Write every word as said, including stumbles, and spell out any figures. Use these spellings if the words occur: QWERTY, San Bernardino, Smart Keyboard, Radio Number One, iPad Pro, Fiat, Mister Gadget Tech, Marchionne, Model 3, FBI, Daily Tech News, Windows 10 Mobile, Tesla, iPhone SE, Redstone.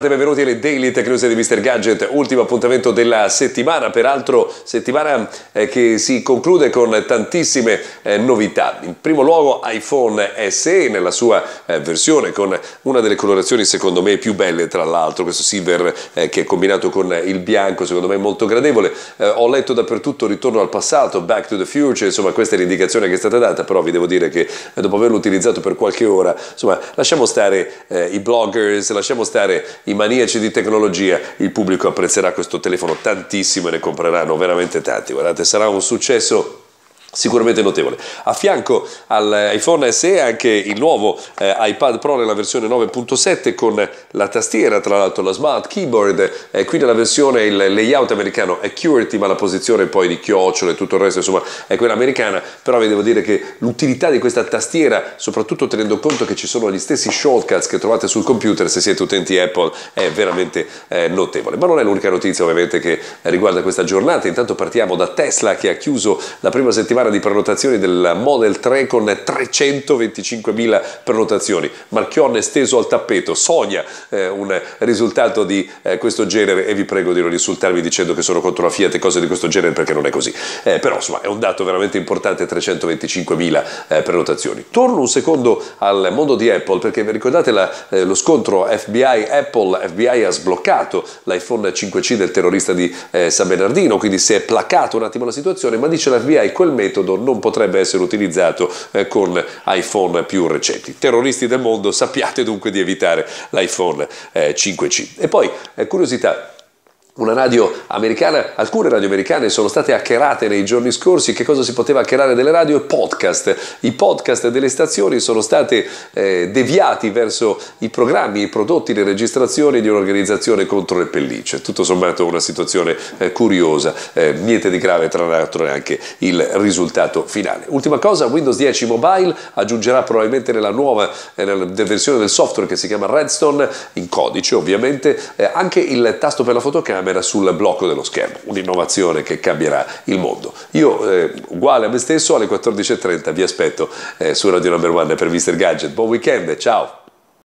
Benvenuti alle Daily Tech News di mister Gadget, ultimo appuntamento della settimana, peraltro settimana che si conclude con tantissime novità. In primo luogo iPhone S E nella sua versione con una delle colorazioni secondo me più belle, tra l'altro questo silver che è combinato con il bianco, secondo me molto gradevole. Ho letto dappertutto ritorno al passato, back to the future, insomma questa è l'indicazione che è stata data, però vi devo dire che dopo averlo utilizzato per qualche ora, insomma lasciamo stare i bloggers, lasciamo stare i maniaci di tecnologia, il pubblico apprezzerà questo telefono tantissimo e ne compreranno veramente tanti. Guardate, sarà un successo sicuramente notevole. A fianco all'iPhone S E anche il nuovo eh, iPad Pro nella versione nove punto sette con la tastiera, tra l'altro la Smart Keyboard, eh, qui nella versione il layout americano è QWERTY ma la posizione poi di chiocciolo e tutto il resto insomma è quella americana, però vi devo dire che l'utilità di questa tastiera, soprattutto tenendo conto che ci sono gli stessi shortcuts che trovate sul computer se siete utenti Apple, è veramente eh, notevole. Ma non è l'unica notizia ovviamente che riguarda questa giornata. Intanto partiamo da Tesla che ha chiuso la prima settimana di prenotazioni del Model tre con trecentoventicinquemila prenotazioni. Marchionne steso al tappeto, sogna eh, un risultato di eh, questo genere e vi prego di non insultarmi dicendo che sono contro la Fiat e cose di questo genere perché non è così, eh, però insomma è un dato veramente importante, trecentoventicinquemila eh, prenotazioni. Torno un secondo al mondo di Apple perché vi ricordate la, eh, lo scontro F B I Apple, F B I ha sbloccato l'iPhone cinque C del terrorista di eh, San Bernardino, quindi si è placato un attimo la situazione, ma dice l'F B I quel mese non potrebbe essere utilizzato eh, con iPhone più recenti. Terroristi del mondo, sappiate dunque di evitare l'iPhone eh, cinque C. E poi, eh, curiosità, una radio americana, alcune radio americane sono state hackerate nei giorni scorsi. Che cosa si poteva hackerare delle radio? Podcast. I podcast delle stazioni sono stati eh, deviati verso i programmi, i prodotti, le registrazioni di un'organizzazione contro le pellicce. Tutto sommato una situazione eh, curiosa, eh, niente di grave tra l'altro neanche il risultato finale. Ultima cosa, Windows dieci Mobile aggiungerà probabilmente nella nuova eh, nella versione del software che si chiama Redstone, in codice ovviamente, eh, anche il tasto per la fotocamera sul blocco dello schermo, un'innovazione che cambierà il mondo. Io eh, uguale a me stesso alle quattordici e trenta vi aspetto eh, su Radio Number One per mister Gadget. Buon weekend, ciao!